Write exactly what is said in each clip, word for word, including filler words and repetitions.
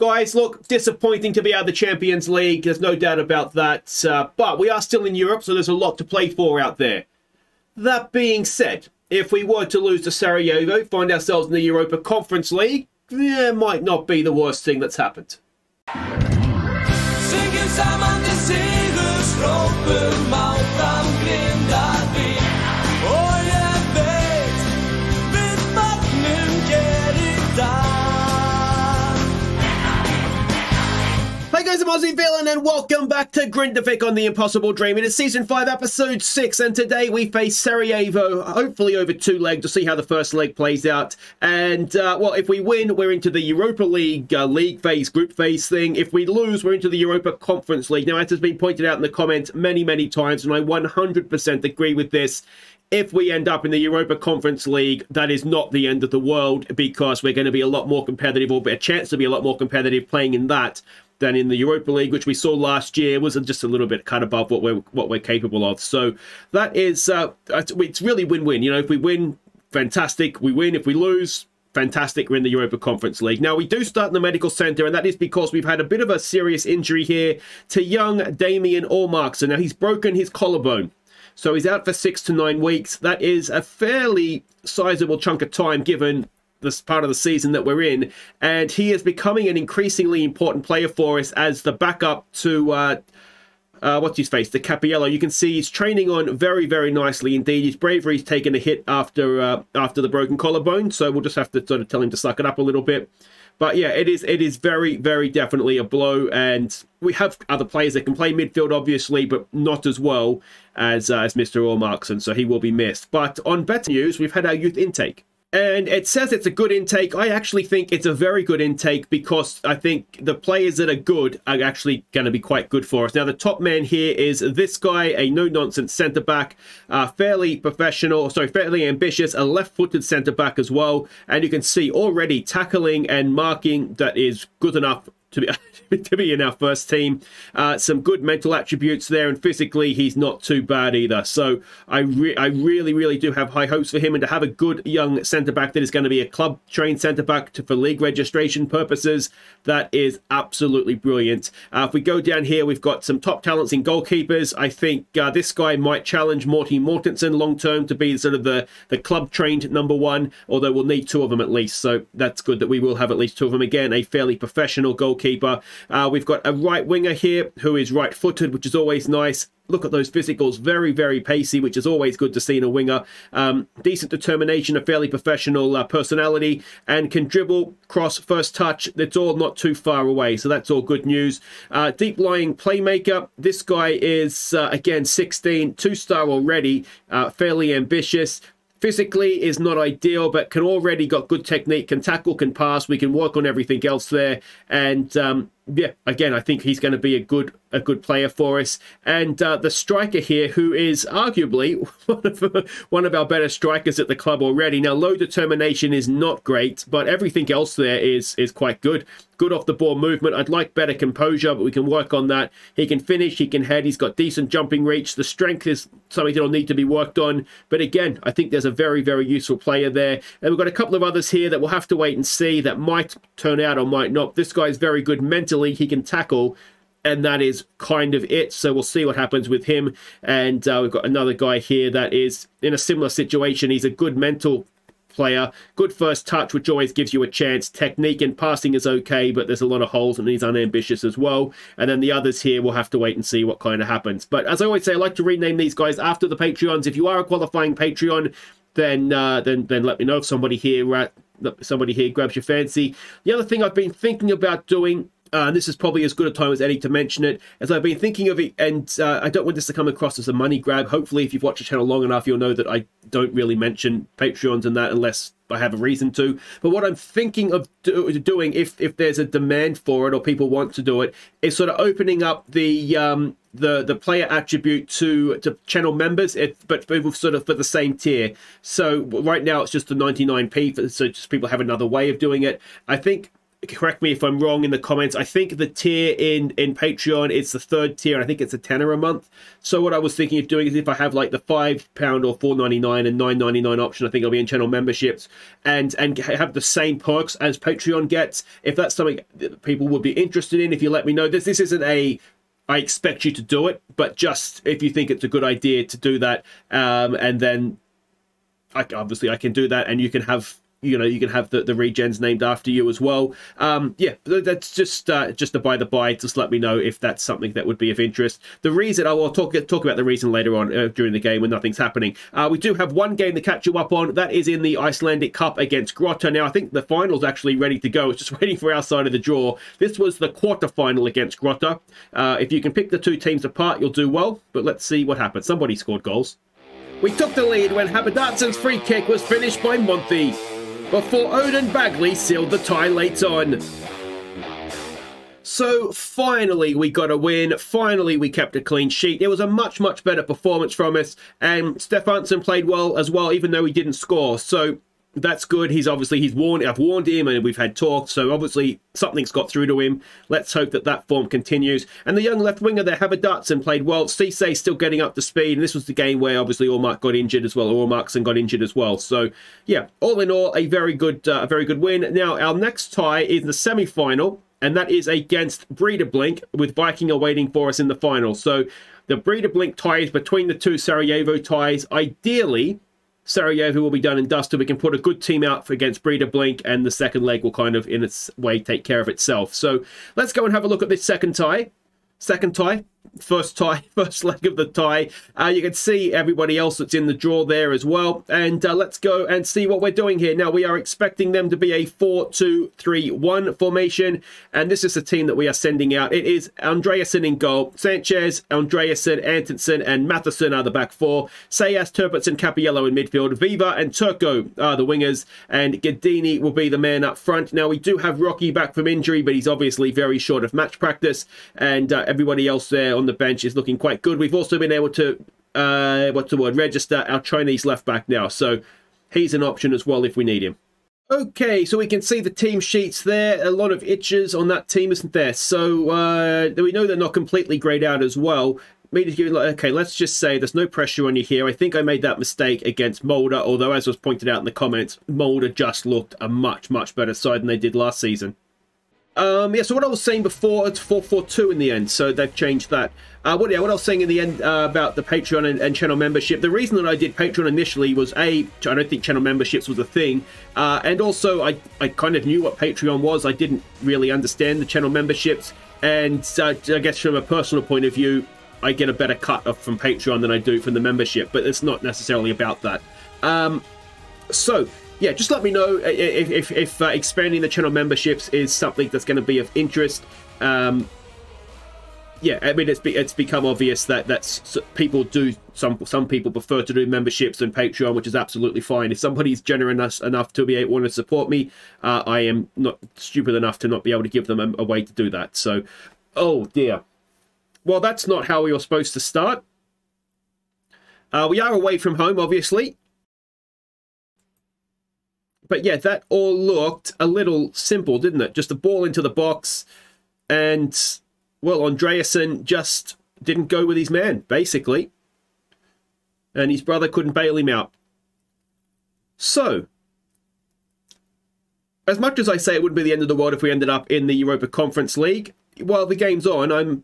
Guys, look, disappointing to be out of the Champions League. There's no doubt about that. Uh, but we are still in Europe, so there's a lot to play for out there. That being said, if we were to lose to Sarajevo, find ourselves in the Europa Conference League, it might not be the worst thing that's happened. Hey guys, I'm Aussie Villain and welcome back to Grindavik on The Impossible Dream. It is Season five, Episode six, and today we face Sarajevo, hopefully over two legs. We'll see how the first leg plays out. And, uh, well, if we win, we're into the Europa League uh, league phase, group phase thing. If we lose, we're into the Europa Conference League. Now, as has been pointed out in the comments many, many times, and I one hundred percent agree with this, if we end up in the Europa Conference League, that is not the end of the world because we're going to be a lot more competitive, or a chance to be a lot more competitive playing in that than in the Europa League, which we saw last year was just a little bit cut above what we're what we're capable of. So that is uh, it's really win-win. You know, if we win, fantastic. We win. If we lose, fantastic. We're in the Europa Conference League. Now, we do start in the medical centre, and that is because we've had a bit of a serious injury here to young Jamie Henderson. Now, he's broken his collarbone, so he's out for six to nine weeks. That is a fairly sizable chunk of time given this part of the season that we're in, and he is becoming an increasingly important player for us as the backup to uh, uh, what's his face, the Cappiello. You can see he's training on very, very nicely indeed. His bravery's taken a hit after uh, after the broken collarbone, so we'll just have to sort of tell him to suck it up a little bit. But yeah, it is it is very, very definitely a blow, and we have other players that can play midfield, obviously, but not as well as uh, as Mister Allmarkson, so he will be missed. But on better news, we've had our youth intake. And it says it's a good intake. I actually think it's a very good intake because I think the players that are good are actually going to be quite good for us. Now, the top man here is this guy, a no-nonsense centre-back, uh, fairly professional, sorry, fairly ambitious, a left-footed centre-back as well. And you can see already tackling and marking that is good enough to be, to be in our first team. Uh, some good mental attributes there, and physically he's not too bad either. So I, re I really, really do have high hopes for him, and to have a good young centre-back that is going to be a club-trained centre-back for league registration purposes, that is absolutely brilliant. Uh, if we go down here, we've got some top talents in goalkeepers. I think uh, this guy might challenge Morty Mortensen long-term to be sort of the, the club-trained number one, although we'll need two of them at least, so that's good that we will have at least two of them. Again, a fairly professional goalkeeper. Keeper. Uh, we've got a right winger here who is right-footed, which is always nice. Look at those physicals, very, very pacey, which is always good to see in a winger. Um, decent determination, a fairly professional uh, personality, and can dribble, cross, first touch. That's all not too far away, so that's all good news. Uh, deep-lying playmaker. This guy is, uh, again, sixteen, two-star already, uh, fairly ambitious. Physically is not ideal, but can already got good technique, can tackle, can pass. We can work on everything else there. And um, yeah, again, I think he's going to be a good a good player for us. And uh, the striker here, who is arguably one of, one of our better strikers at the club already. Now, low determination is not great, but everything else there is, is quite good. Good off-the-ball movement. I'd like better composure, but we can work on that. He can finish, he can head, he's got decent jumping reach. The strength is something that'll need to be worked on. But again, I think there's a very, very useful player there. And we've got a couple of others here that we'll have to wait and see that might turn out or might not. This guy's very good mentally. He can tackle, and that is kind of it. So we'll see what happens with him. And uh, we've got another guy here that is in a similar situation. He's a good mental player, good first touch, which always gives you a chance. Technique and passing is okay, but there's a lot of holes, and he's unambitious as well. And then the others here, we'll have to wait and see what kind of happens. But as I always say, I like to rename these guys after the Patreons. If you are a qualifying Patreon, then uh, then then let me know if somebody here uh, somebody here grabs your fancy. The other thing I've been thinking about doing, Uh, and this is probably as good a time as any to mention it, as I've been thinking of it, and uh, I don't want this to come across as a money grab. Hopefully, if you've watched the channel long enough, you'll know that I don't really mention Patreons and that unless I have a reason to. But what I'm thinking of do doing, if if there's a demand for it or people want to do it, is sort of opening up the um, the the player attribute to to channel members, if, but sort of for the same tier. So right now it's just the ninety-nine p, for, so just people have another way of doing it. I think correct me if I'm wrong in the comments. I think the tier in in Patreon, it's the third tier, and I think it's a tenner a month. So what I was thinking of doing is if I have like the five pound or four ninety-nine and nine ninety-nine option, I think I'll be in channel memberships and and have the same perks as Patreon gets. If that's something that people would be interested in, if you let me know. This this isn't a I expect you to do it, but just if you think it's a good idea to do that, um, and then I, obviously I can do that, and you can have. You know, you can have the, the regens named after you as well. Um, yeah, that's just uh, just a by the by. Just let me know if that's something that would be of interest. The reason, I will talk talk about the reason later on uh, during the game when nothing's happening. Uh, we do have one game to catch you up on. That is in the Icelandic Cup against Grota. Now, I think the final's actually ready to go. It's just waiting for our side of the draw. This was the quarterfinal against Grota. Uh, if you can pick the two teams apart, you'll do well. But let's see what happens. Somebody scored goals. We took the lead when Haverdatsen's free kick was finished by Monty, before Odin Bagley sealed the tie late on. So finally we got a win, finally we kept a clean sheet. It was a much, much better performance from us, and Stefánsson played well as well, even though he didn't score. So that's good. He's obviously, he's warned, I've warned him and we've had talk, so obviously something's got through to him. Let's hope that that form continues. And the young left winger there, Haverdatsen, played well. Cissé still getting up to speed, and this was the game where obviously Allmark got injured as well, or Allmarkson got injured as well. So yeah, all in all, a very good, uh, a very good win. Now our next tie is the semi-final, and that is against Breiðablik, with Viking awaiting for us in the final. So the Breiðablik tie is between the two Sarajevo ties. Ideally, Sarajevo will be done and dusted. We can put a good team out against Breiðablik, and the second leg will kind of, in its way, take care of itself. So let's go and have a look at this second tie. Second tie, first tie, first leg of the tie. Uh, you can see everybody else that's in the draw there as well. And uh, let's go and see what we're doing here. Now, we are expecting them to be a four two three one formation. And this is the team that we are sending out. It is Andreassen in goal. Sanchez, Andreassen, Antonsen, and Matheson are the back four. Sayas, Turpenson, Cappiello in midfield. Viva and Turco are the wingers. And Ghedini will be the man up front. Now, we do have Rocky back from injury, but he's obviously very short of match practice. And uh, everybody else there on the bench is looking quite good. We've also been able to uh what's the word register our Chinese left back now, so he's an option as well if we need him. Okay, so we can see the team sheets there. A lot of itches on that team, isn't there? So uh we know they're not completely grayed out as well. Okay, let's just say there's no pressure on you here. I think I made that mistake against Molde, although as was pointed out in the comments, Molde just looked a much much better side than they did last season. Um, yeah, so what I was saying before, it's four four two in the end, so they've changed that. Uh, what, yeah, what I was saying in the end uh, about the Patreon and, and channel membership, the reason that I did Patreon initially was, A, I don't think channel memberships was a thing, uh, and also I, I kind of knew what Patreon was. I didn't really understand the channel memberships, and uh, I guess from a personal point of view, I get a better cut off from Patreon than I do from the membership, but it's not necessarily about that. Um, so... Yeah, just let me know if, if, if uh, expanding the channel memberships is something that's going to be of interest. Um, yeah, I mean, it's, be, it's become obvious that that's, people do, some some people prefer to do memberships and Patreon, which is absolutely fine. If somebody's generous enough to be able want to support me, uh, I am not stupid enough to not be able to give them a, a way to do that. So, oh dear. Well, that's not how we were supposed to start. Uh, we are away from home, obviously. But yeah, that all looked a little simple, didn't it? Just a ball into the box, and, well, Andreassen just didn't go with his man, basically. And his brother couldn't bail him out. So, as much as I say it wouldn't be the end of the world if we ended up in the Europa Conference League, while the game's on, I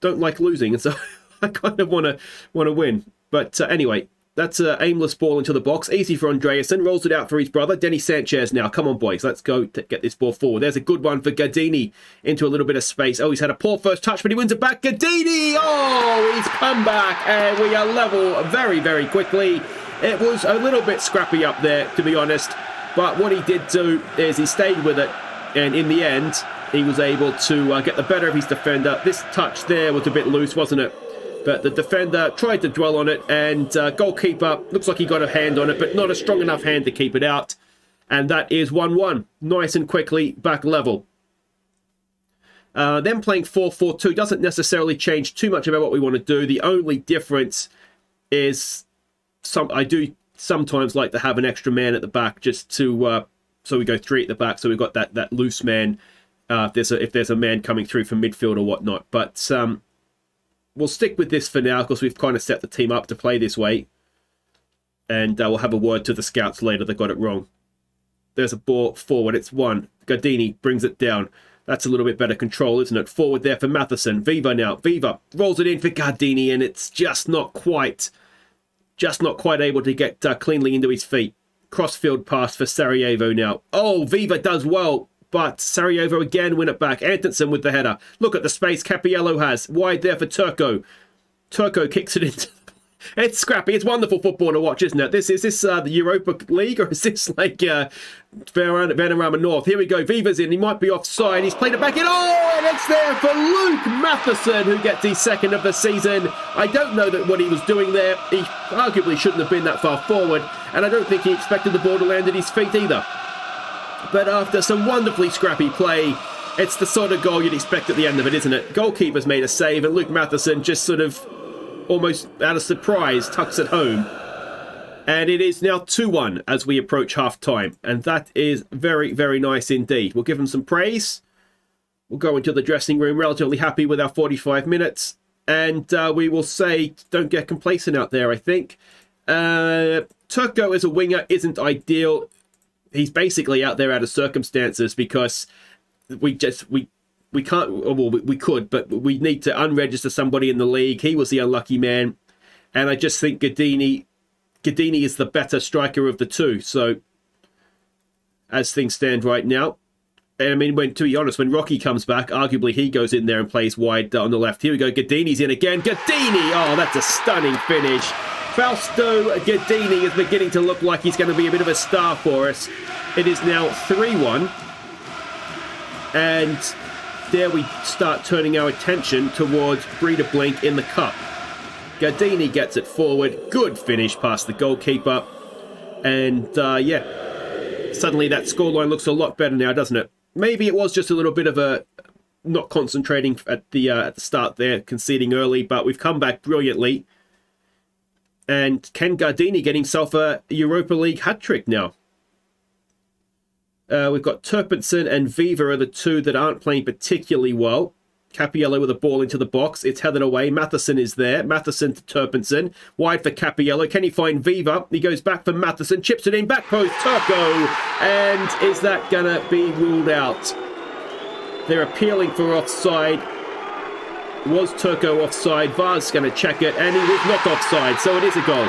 don't like losing, and so I kind of want to want to win. But uh, anyway... That's an aimless ball into the box. Easy for Andreassen. Rolls it out for his brother, Denny Sanchez now. Come on, boys. Let's go to get this ball forward. There's a good one for Ghedini into a little bit of space. Oh, he's had a poor first touch, but he wins it back. Ghedini! Oh, he's come back, and we are level very, very quickly. It was a little bit scrappy up there, to be honest. But what he did do is he stayed with it, and in the end, he was able to uh, get the better of his defender. This touch there was a bit loose, wasn't it? But the defender tried to dwell on it, and uh, goalkeeper, looks like he got a hand on it, but not a strong enough hand to keep it out. And that is one one. Nice and quickly, back level. Uh, them playing four four two doesn't necessarily change too much about what we want to do. The only difference is some I do sometimes like to have an extra man at the back just to... Uh, so we go three at the back, so we've got that, that loose man uh, if there's a, if there's a man coming through from midfield or whatnot. But um, we'll stick with this for now because we've kind of set the team up to play this way. And uh, we'll have a word to the scouts later. They got it wrong. There's a ball forward. It's one. Gardini brings it down. That's a little bit better control, isn't it? Forward there for Matheson. Viva now. Viva rolls it in for Gardini, and it's just not quite, just not quite able to get uh, cleanly into his feet. Crossfield pass for Sarajevo now. Oh, Viva does well, but Sarajevo again win it back. Antonsen with the header. Look at the space Cappiello has. Wide there for Turco. Turco kicks it into... It's scrappy. It's wonderful football to watch, isn't it? This is this uh, the Europa League, or is this like uh, Vanarama North? Here we go. Viva's in. He might be offside. He's played it back in. Oh, and it's there for Luke Matheson, who gets his second of the season. I don't know that what he was doing there. He arguably shouldn't have been that far forward, and I don't think he expected the ball to land at his feet either. But after some wonderfully scrappy play, it's the sort of goal you'd expect at the end of it, isn't it? Goalkeeper's made a save, and Luke Matheson just sort of... almost out of surprise, tucks it home. And it is now two one as we approach half-time. And that is very, very nice indeed. We'll give him some praise. We'll go into the dressing room relatively happy with our forty-five minutes. And uh, we will say, don't get complacent out there, I think. Uh, Turco as a winger isn't ideal. He's basically out there out of circumstances because we just... we. We can't, well, we could, but we need to unregister somebody in the league. He was the unlucky man. And I just think Ghedini, Ghedini is the better striker of the two. So, as things stand right now, and I mean, when to be honest, when Rocky comes back, arguably he goes in there and plays wide on the left. Here we go, Ghedini's in again. Ghedini! Oh, that's a stunning finish. Fausto Ghedini is beginning to look like he's going to be a bit of a star for us. It is now three one. And... there we start turning our attention towards Breiðablik in the cup. Gardini gets it forward. Good finish past the goalkeeper. And, uh, yeah, suddenly that scoreline looks a lot better now, doesn't it? Maybe it was just a little bit of a not concentrating at the, uh, at the start there, conceding early, but we've come back brilliantly. And can Gardini get himself a Europa League hat-trick now? Uh, we've got Turpenson and Viva are the two that aren't playing particularly well. Cappiello with a ball into the box. It's headed away. Matheson is there. Matheson to Turpenson. Wide for Cappiello. Can he find Viva? He goes back for Matheson. Chips it in. Back post. Turco. And is that going to be ruled out? They're appealing for offside. Was Turco offside? V A R's going to check it. And he was not offside. So it is a goal.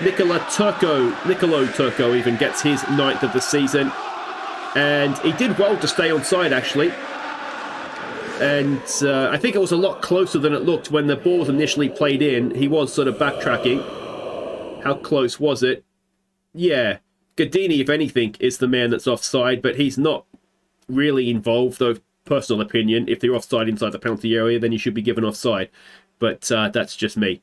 Nikola Turco, Nicolo Turco even gets his ninth of the season. And he did well to stay on side, actually. And uh, I think it was a lot closer than it looked when the ball was initially played in. He was sort of backtracking. How close was it? Yeah. Ghedini, if anything, is the man that's offside, but he's not really involved, though, personal opinion. If they're offside inside the penalty area, then you should be given offside. But uh, that's just me.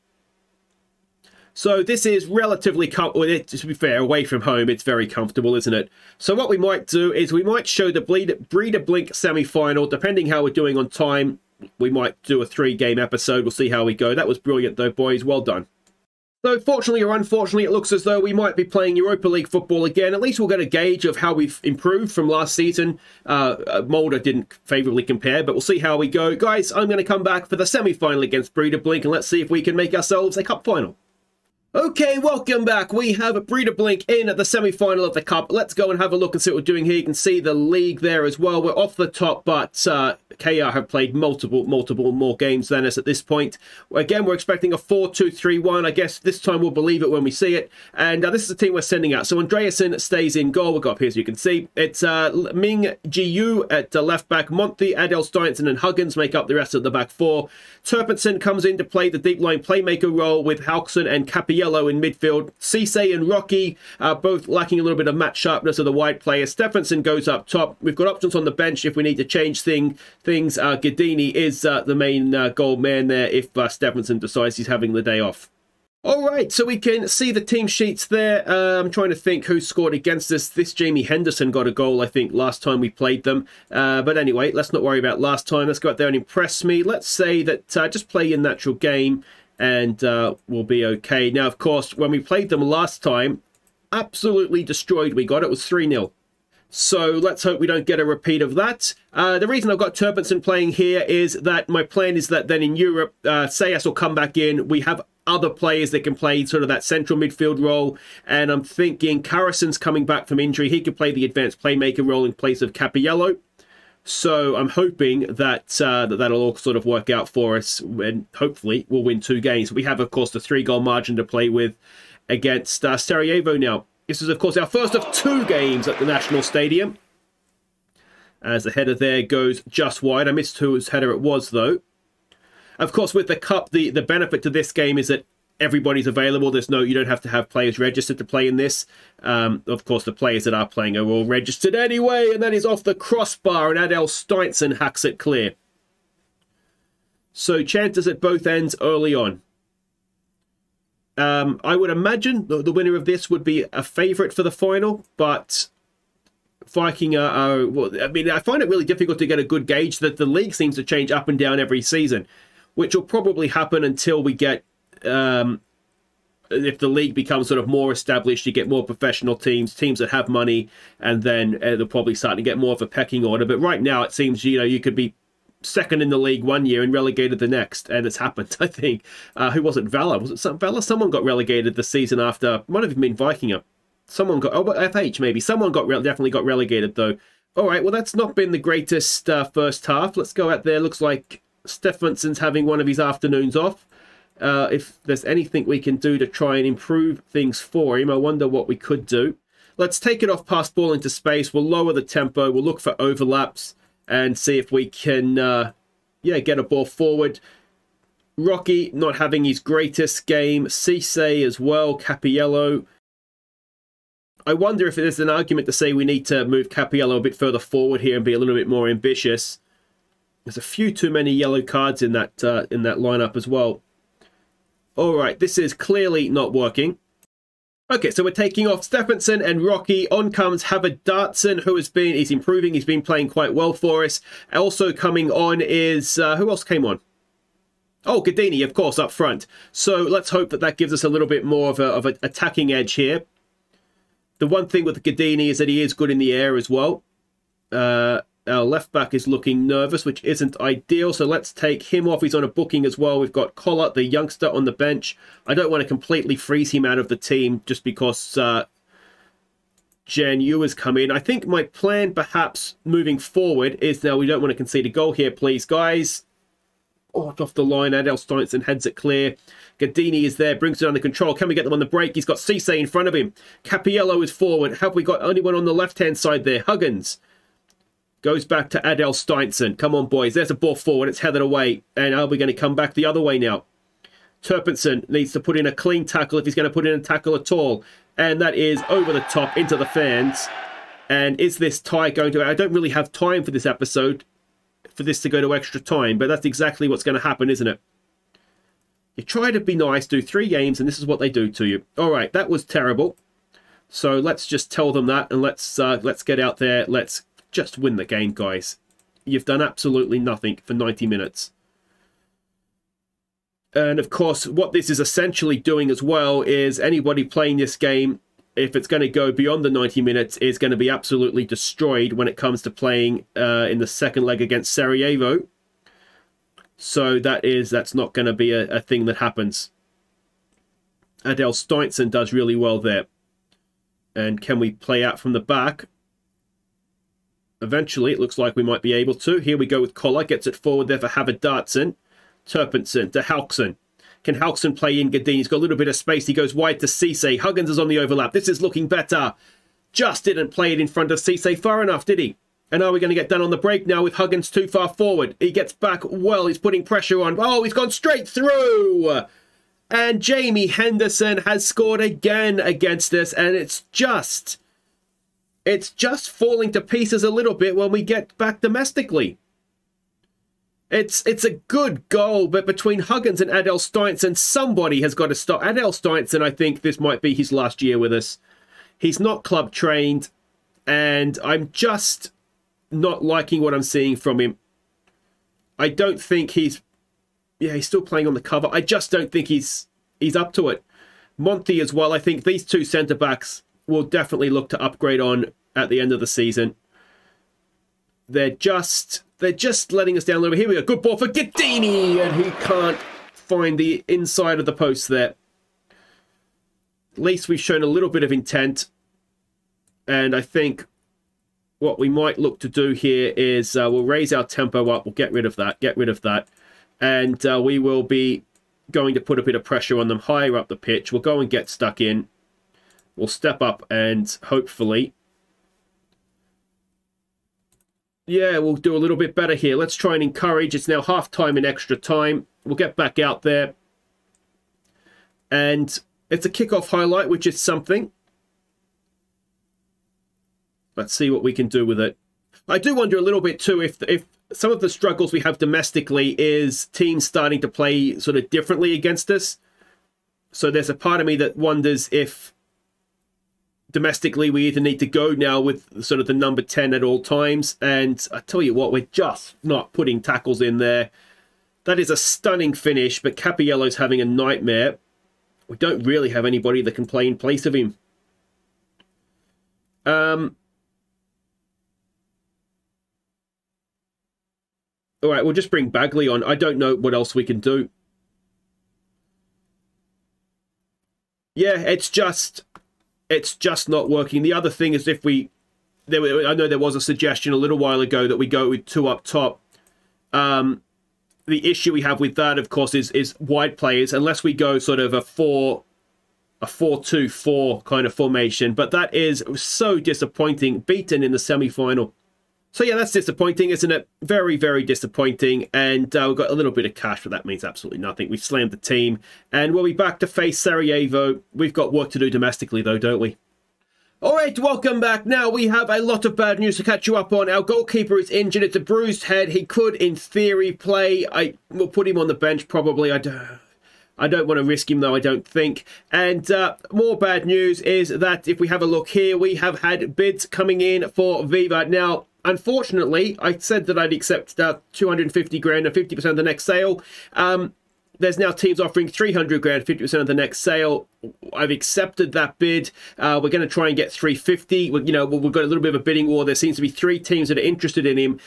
So this is relatively, com well, it, to be fair, away from home, it's very comfortable, isn't it? So what we might do is we might show the Breiðablik semi-final, depending how we're doing on time. We might do a three-game episode. We'll see how we go. That was brilliant, though, boys. Well done. So fortunately or unfortunately, it looks as though we might be playing Europa League football again. At least we'll get a gauge of how we've improved from last season. Uh, Molde didn't favourably compare, but we'll see how we go. Guys, I'm going to come back for the semi-final against Breiðablik, and let's see if we can make ourselves a cup final. Okay, welcome back. We have Breiðablik in at the semi-final of the Cup. Let's go and have a look and see what we're doing here. You can see the league there as well. We're off the top, but uh, K R have played multiple, multiple more games than us at this point. Again, we're expecting a four two three one. I guess this time we'll believe it when we see it. And uh, this is the team we're sending out. So Andreassen stays in goal. We've got up here, as you can see. It's uh, Ming Jiu at uh, left-back. Monty, Aðalsteinsson and Huggins make up the rest of the back four. Turpenson comes in to play the deep-line playmaker role with Hauksson and Cappiello in midfield. Cissé and Rocky are both lacking a little bit of match sharpness of the wide players. Stefánsson goes up top. We've got options on the bench if we need to change thing, things. Uh, Ghedini is uh, the main uh, goal man there if uh, Stefánsson decides he's having the day off. All right, so we can see the team sheets there. Uh, I'm trying to think who scored against us. This Jamie Henderson got a goal, I think, last time we played them. Uh, but anyway, let's not worry about last time. Let's go out there and impress me. Let's say that uh, just play your natural game. And uh, we'll be okay. Now, of course, when we played them last time, absolutely destroyed we got. It was three nil. So let's hope we don't get a repeat of that. Uh, the reason I've got Turpenson playing here is that my plan is that then in Europe, uh, Sayas will come back in. We have other players that can play sort of that central midfield role. And I'm thinking Carrison's coming back from injury. He could play the advanced playmaker role in place of Cappiello. So I'm hoping that, uh, that that'll all sort of work out for us. And hopefully we'll win two games. We have, of course, the three-goal margin to play with against uh, Sarajevo now. This is, of course, our first of two games at the National Stadium. As the header there goes just wide. I missed whose header it was, though. Of course, with the Cup, the, the benefit to this game is that everybody's available. There's no, you don't have to have players registered to play in this. Um, of course, the players that are playing are all registered anyway. And that is off the crossbar, and Aðalsteinsson hacks it clear. So chances at both ends early on. Um, I would imagine the, the winner of this would be a favourite for the final, but Viking are, are well, I mean, I find it really difficult to get a good gauge that the league seems to change up and down every season, which will probably happen until we get, um, if the league becomes sort of more established, you get more professional teams, teams that have money, and then uh, they'll probably start to get more of a pecking order. But right now it seems, you know, you could be second in the league one year and relegated the next, and it's happened. I think uh who was it? Valor was it? Some Valor. Someone got relegated the season after. Might have been Vikinger. Someone got oh, F H maybe. Someone got definitely got relegated though. All right. Well, that's not been the greatest uh, first half. Let's go out there. Looks like Stefansson's having one of his afternoons off. Uh, if there's anything we can do to try and improve things for him, I wonder what we could do. Let's take it off, pass ball into space. We'll lower the tempo. We'll look for overlaps and see if we can, uh, yeah, get a ball forward. Rocky not having his greatest game. Cissé as well. Cappiello. I wonder if there's an argument to say we need to move Cappiello a bit further forward here and be a little bit more ambitious. There's a few too many yellow cards in that uh, in that lineup as well. All right, this is clearly not working. Okay, so we're taking off Stefánsson and Rocky. On comes Haverdatsen, who has been, he's improving. He's been playing quite well for us. Also coming on is, uh, who else came on? Oh, Ghedini, of course, up front. So let's hope that that gives us a little bit more of a, of an attacking edge here. The one thing with Ghedini is that he is good in the air as well. Uh, our left back is looking nervous, which isn't ideal. So let's take him off. He's on a booking as well. We've got Koller, the youngster, on the bench. I don't want to completely freeze him out of the team just because uh, Jan Yu has come in. I think my plan perhaps moving forward is, now we don't want to concede a goal here, please, guys. Oh, off the line. Aðalsteinsson heads it clear. Ghedini is there, brings it under control. Can we get them on the break? He's got Cissé in front of him. Cappiello is forward. Have we got anyone on the left-hand side there? Huggins. Goes back to Aðalsteinsson. Come on, boys. There's a ball forward. It's headed away. And are we going to come back the other way now? Turpenson needs to put in a clean tackle if he's going to put in a tackle at all. And that is over the top into the fans. And is this tie going to... I don't really have time for this episode, for this to go to extra time. But that's exactly what's going to happen, isn't it? You try to be nice, do three games, and this is what they do to you. All right, that was terrible. So let's just tell them that, and let's uh, let's get out there. Let's... just win the game, guys. You've done absolutely nothing for ninety minutes. And, of course, what this is essentially doing as well is anybody playing this game, if it's going to go beyond the ninety minutes, is going to be absolutely destroyed when it comes to playing uh, in the second leg against Sarajevo. So that is, that's not going to be a, a thing that happens. Aðalsteinsson does really well there. And can we play out from the back? Eventually, it looks like we might be able to. Here we go with Koller. Gets it forward there for Haverdatsen. Turpenson to Hauksson. Can Hauksson play in Ghedini? He's got a little bit of space. He goes wide to Cissé. Huggins is on the overlap. This is looking better. Just didn't play it in front of Cissé far enough, did he? And are we going to get done on the break now with Huggins too far forward? He gets back well. He's putting pressure on. Oh, he's gone straight through. And Jamie Henderson has scored again against us. And it's just... it's just falling to pieces a little bit when we get back domestically. It's it's a good goal, but between Huggins and Aðalsteinsson, somebody has got to stop. Aðalsteinsson, I think this might be his last year with us. He's not club trained, and I'm just not liking what I'm seeing from him. I don't think he's... yeah, he's still playing on the cover. I just don't think he's he's up to it. Monty as well. I think these two centre-backs... we'll definitely look to upgrade on at the end of the season. They're just they're just letting us down a little bit. Here we go. Good ball for Ghedini, and he can't find the inside of the post there. At least we've shown a little bit of intent. And I think what we might look to do here is uh, we'll raise our tempo up. We'll get rid of that. Get rid of that. And uh, we will be going to put a bit of pressure on them higher up the pitch. We'll go and get stuck in. We'll step up and hopefully... yeah, we'll do a little bit better here. Let's try and encourage. It's now half-time and extra time. We'll get back out there. And it's a kickoff highlight, which is something. Let's see what we can do with it. I do wonder a little bit too if if some of the struggles we have domestically is teams starting to play sort of differently against us. So there's a part of me that wonders if domestically we either need to go now with sort of the number ten at all times. And I tell you what, we're just not putting tackles in there. That is a stunning finish, but Cappiello's having a nightmare. We don't really have anybody that can play in place of him. Um... All right, we'll just bring Bagley on. I don't know what else we can do. Yeah, it's just, it's just not working. The other thing is if we, there, I know there was a suggestion a little while ago that we go with two up top. Um, the issue we have with that, of course, is is wide players. Unless we go sort of a four, a four two four kind of formation, but that is so disappointing. Beaten in the semi-final. So, yeah, that's disappointing, isn't it? Very, very disappointing. And uh, we've got a little bit of cash, but that means absolutely nothing. We've slammed the team. And we'll be back to face Sarajevo. We've got work to do domestically, though, don't we? All right, welcome back. Now, we have a lot of bad news to catch you up on. Our goalkeeper is injured. It's a bruised head. He could, in theory, play. I will put him on the bench, probably. I don't... I don't want to risk him, though, I don't think. And uh, more bad news is that if we have a look here, we have had bids coming in for Viva. Now, unfortunately, I said that I'd accept uh, two hundred fifty grand and fifty percent of the next sale. Um, there's now teams offering three hundred grand, fifty percent of the next sale. I've accepted that bid. Uh, we're going to try and get three fifty. We, you know, we've got a little bit of a bidding war. There seems to be three teams that are interested in him.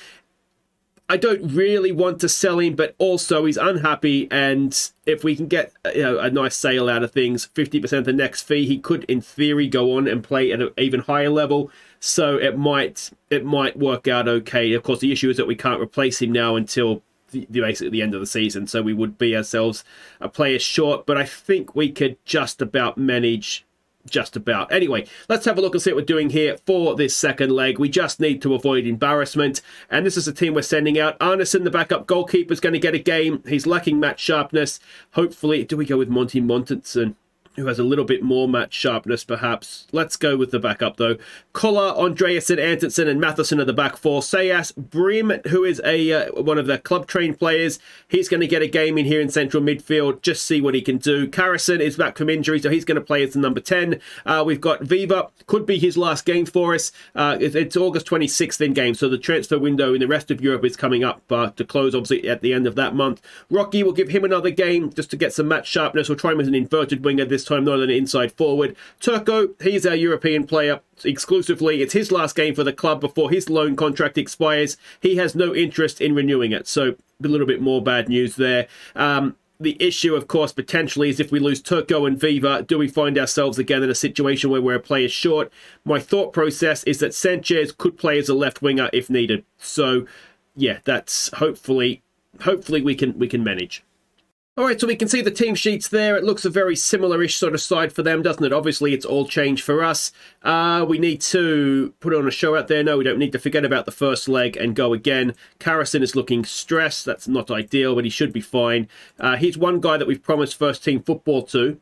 I don't really want to sell him, but also he's unhappy, and if we can get you know, a nice sale out of things, fifty percent of the next fee, he could, in theory, go on and play at an even higher level, so it might it might work out okay. Of course, the issue is that we can't replace him now until the, basically the end of the season, so we would be ourselves a player short, but I think we could just about manage... just about. Anyway, let's have a look and see what we're doing here for this second leg. We just need to avoid embarrassment. And this is the team we're sending out. Arnason, the backup goalkeeper, is going to get a game. He's lacking match sharpness. Hopefully, do we go with Monty Montensen, who has a little bit more match sharpness, perhaps? Let's go with the backup, though. Koller, Andreassen, Antonsen, and Matheson are the back four. Sayas, Brim, who is a uh, one of the club-trained players, he's going to get a game in here in central midfield. Just see what he can do. Carrison is back from injury, so he's going to play as the number ten. Uh, we've got Viva. Could be his last game for us. Uh, it's August twenty-sixth in game, so the transfer window in the rest of Europe is coming up uh, to close, obviously, at the end of that month. Rocky will give him another game just to get some match sharpness. We'll try him as an inverted winger this time, not an inside forward. Turco, he's our European player exclusively. It's his last game for the club before his loan contract expires. He has no interest in renewing it, so a little bit more bad news there. Um, the issue, of course, potentially is if we lose Turco and Viva, do we find ourselves again in a situation where we're a player short? My thought process is that Sanchez could play as a left winger if needed. So, yeah, that's hopefully, hopefully we can we can manage. All right, so we can see the team sheets there. It looks a very similar-ish sort of side for them, doesn't it? Obviously, it's all changed for us. Uh, we need to put on a show out there. No, we don't need to forget about the first leg and go again. Carrison is looking stressed. That's not ideal, but he should be fine. Uh, he's one guy that we've promised first-team football to.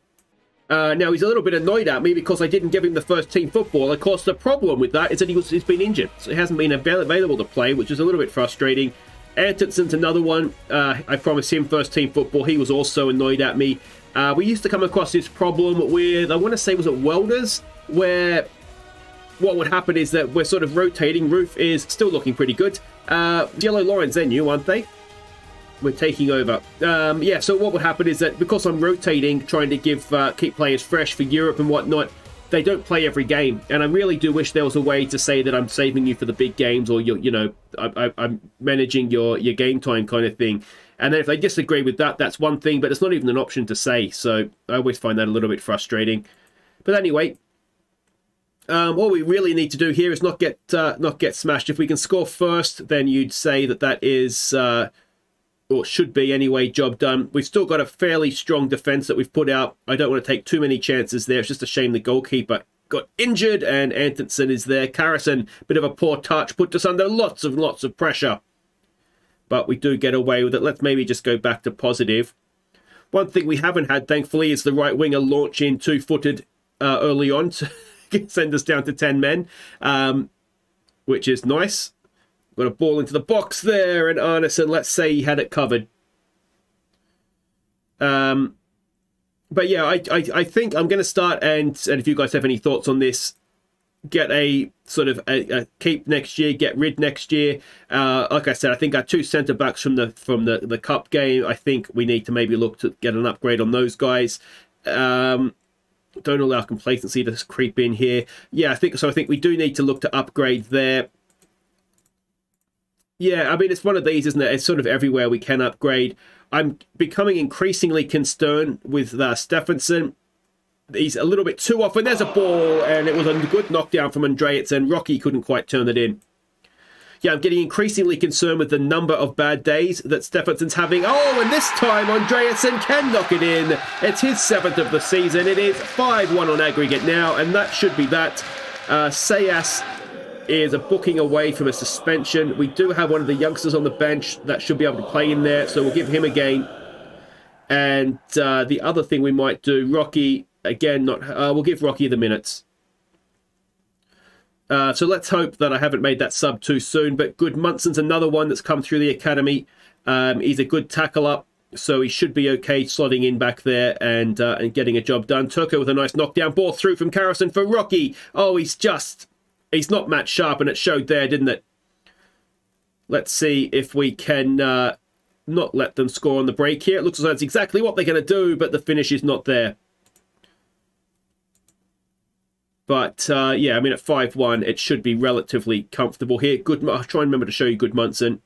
Uh, now, he's a little bit annoyed at me because I didn't give him the first-team football. Of course, the problem with that is that he was, he's been injured. So he hasn't been available to play, which is a little bit frustrating. Antonson's another one. Uh, I promised him first-team football. He was also annoyed at me. Uh, we used to come across this problem with, I want to say, was it Welders? Where what would happen is that we're sort of rotating. Roof is still looking pretty good. Uh, Yellow Lions, they're new, aren't they? We're taking over. Um, yeah, so what would happen is that because I'm rotating, trying to give uh, keep players fresh for Europe and whatnot, they don't play every game, and I really do wish there was a way to say that I'm saving you for the big games, or you're, you know, I, I, I'm managing your your game time kind of thing. And then if they disagree with that, that's one thing, but it's not even an option to say. So I always find that a little bit frustrating. But anyway, um, all we really need to do here is not get uh, not get smashed. If we can score first, then you'd say that that is, uh, or should be anyway, job done. We've still got a fairly strong defence that we've put out. I don't want to take too many chances there. It's just a shame the goalkeeper got injured and Antonsen is there. Carrison, bit of a poor touch, put us under lots and lots of pressure. But we do get away with it. Let's maybe just go back to positive. One thing we haven't had, thankfully, is the right winger launch in two-footed uh, early on to send us down to ten men, um, which is nice. Got a ball into the box there, and Arnason, let's say he had it covered. Um, but yeah, I, I, I think I'm going to start, and, and if you guys have any thoughts on this, get a sort of a, a keep next year, get rid next year. Uh, like I said, I think our two centre backs from the from the the cup game, I think we need to maybe look to get an upgrade on those guys. Um, don't allow complacency to creep in here. Yeah, I think so. I think we do need to look to upgrade there. Yeah, I mean, it's one of these, isn't it? It's sort of everywhere we can upgrade. I'm becoming increasingly concerned with uh, Stefánsson. He's a little bit too off, and there's a ball, and it was a good knockdown from Andreassen. Rocky couldn't quite turn it in. Yeah, I'm getting increasingly concerned with the number of bad days that Stephenson's having. Oh, and this time Andreassen can knock it in. It's his seventh of the season. It is five one on aggregate now, and that should be that. Uh, Sayas is a booking away from a suspension. We do have one of the youngsters on the bench that should be able to play in there, so we'll give him a game. And uh, the other thing we might do, Rocky... Again, not. Uh, we'll give Rocky the minutes. Uh, so let's hope that I haven't made that sub too soon. But Gudjohnsen's another one that's come through the academy. Um, he's a good tackle up, so he should be okay slotting in back there and uh, and getting a job done. Turco with a nice knockdown, ball through from Carrison for Rocky. Oh, he's just, he's not match sharp, and it showed there, didn't it? Let's see if we can uh, not let them score on the break here. It looks as though it's exactly what they're going to do, but the finish is not there. But, uh, yeah, I mean, at five one, it should be relatively comfortable here. Good, I'll try and remember to show you Guðmundsson.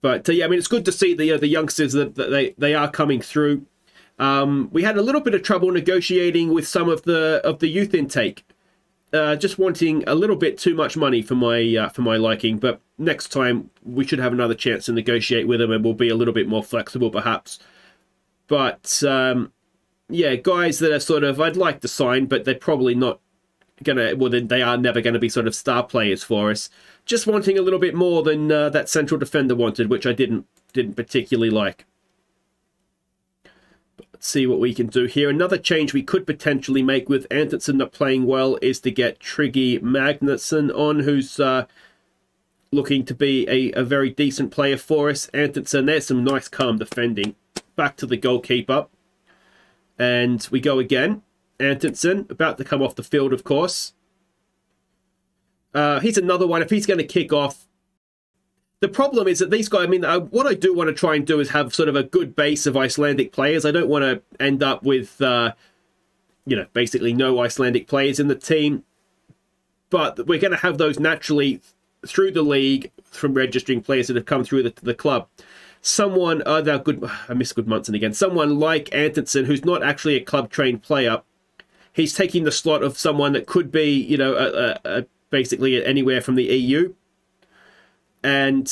But, uh, yeah, I mean, it's good to see the uh, the youngsters that, that they, they are coming through. Um, we had a little bit of trouble negotiating with some of the of the youth intake. Uh, just wanting a little bit too much money for my, uh, for my liking. But next time, we should have another chance to negotiate with them, and we'll be a little bit more flexible, perhaps. But... Um, yeah, guys that are sort of, I'd like to sign, but they're probably not going to, well, then they are never going to be sort of star players for us. Just wanting a little bit more than uh, that central defender wanted, which I didn't didn't particularly like. But let's see what we can do here. Another change we could potentially make with Antonsen not playing well is to get Tryggi Magnusson on, who's uh, looking to be a, a very decent player for us. Antonsen, there's some nice calm defending. Back to the goalkeeper. And we go again. Antonsen, about to come off the field, of course. Uh, he's another one. If he's going to kick off... The problem is that these guys... I mean, I, what I do want to try and do is have sort of a good base of Icelandic players. I don't want to end up with, uh, you know, basically no Icelandic players in the team. But we're going to have those naturally through the league from registering players that have come through the, the club. Someone, oh, they're good, I miss Guðmundsson again. Someone like Antonsen, who's not actually a club-trained player, he's taking the slot of someone that could be, you know, a, a, a basically anywhere from the E U. And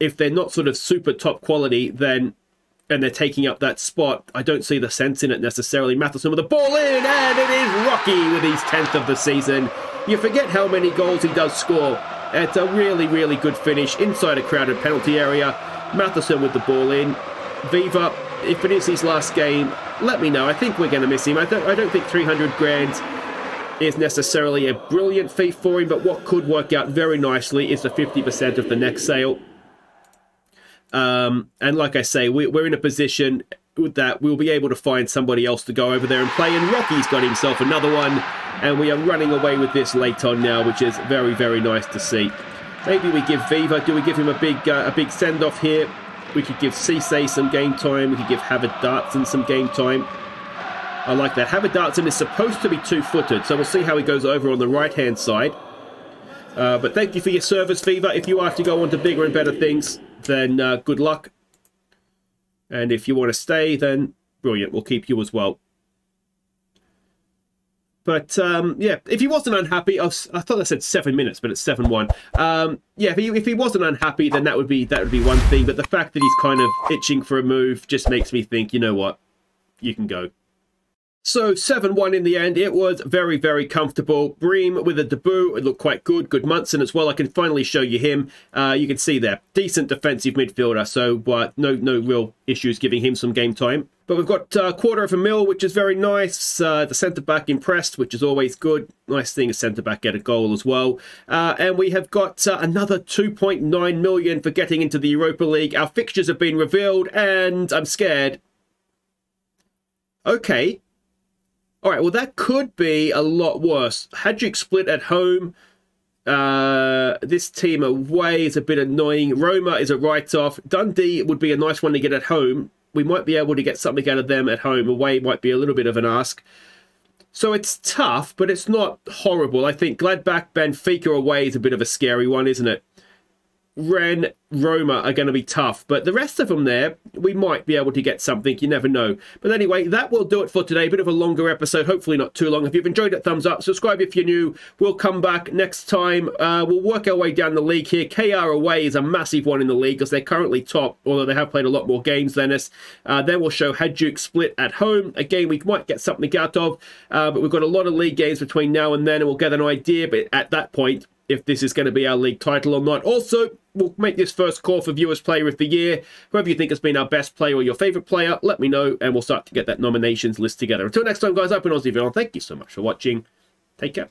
if they're not sort of super top quality, then and they're taking up that spot, I don't see the sense in it necessarily. Matheson with the ball in, and it is Rocky with his tenth of the season. You forget how many goals he does score. It's a really, really good finish inside a crowded penalty area. Matheson with the ball in. Viva, if it is his last game, let me know. I think we're going to miss him. I don't, I don't think three hundred grand is necessarily a brilliant fee for him, but what could work out very nicely is the fifty percent of the next sale. Um, and like I say, we, we're in a position that we'll be able to find somebody else to go over there and play. And Rocky's got himself another one, and we are running away with this late on now, which is very, very nice to see. Maybe we give Viva, do we give him a big uh, a big send-off here? We could give Cissé some game time. We could give Haverdatsen some game time. I like that. Haverdatsen is supposed to be two-footed, so we'll see how he goes over on the right-hand side. Uh, but thank you for your service, Viva. If you have to go on to bigger and better things, then uh, good luck. And if you want to stay, then brilliant. We'll keep you as well. But, um, yeah, if he wasn't unhappy, I, was, I thought I said seven minutes, but it's seven one. Um, yeah, if he, if he wasn't unhappy, then that would be that would be one thing. But the fact that he's kind of itching for a move just makes me think, you know what, you can go. So seven one in the end. It was very, very comfortable. Bream with a debut. It looked quite good. Gudmundsson as well. I can finally show you him. Uh, you can see there. Decent defensive midfielder. So uh, no, no real issues giving him some game time. But we've got a uh, quarter of a mil, which is very nice. Uh, the centre-back impressed, which is always good. Nice seeing a centre-back get a goal as well. Uh, and we have got uh, another two point nine million for getting into the Europa League. Our fixtures have been revealed, and I'm scared. Okay. All right, well, that could be a lot worse. Hadjuk split at home. Uh, this team away is a bit annoying. Roma is a write-off. Dundee would be a nice one to get at home. We might be able to get something out of them at home. Away might be a little bit of an ask. So it's tough, but it's not horrible. I think Gladbach, Benfica away is a bit of a scary one, isn't it? Ren, Roma are going to be tough, but the rest of them there, we might be able to get something. You never know. But anyway, that will do it for today. A bit of a longer episode, hopefully not too long. If you've enjoyed it, thumbs up. Subscribe if you're new. We'll come back next time. Uh, we'll work our way down the league here. K R away is a massive one in the league because they're currently top, although they have played a lot more games than us. Uh, then we'll show Hadjuk split at home. Again, we might get something out of, uh, but we've got a lot of league games between now and then, and we'll get an idea. But at that point, if this is going to be our league title or not. Also, we'll make this first call for viewers player of the year. Whoever you think has been our best player or your favorite player, let me know, and we'll start to get that nominations list together. Until next time, guys, I've been Aussie Villain. Thank you so much for watching. Take care.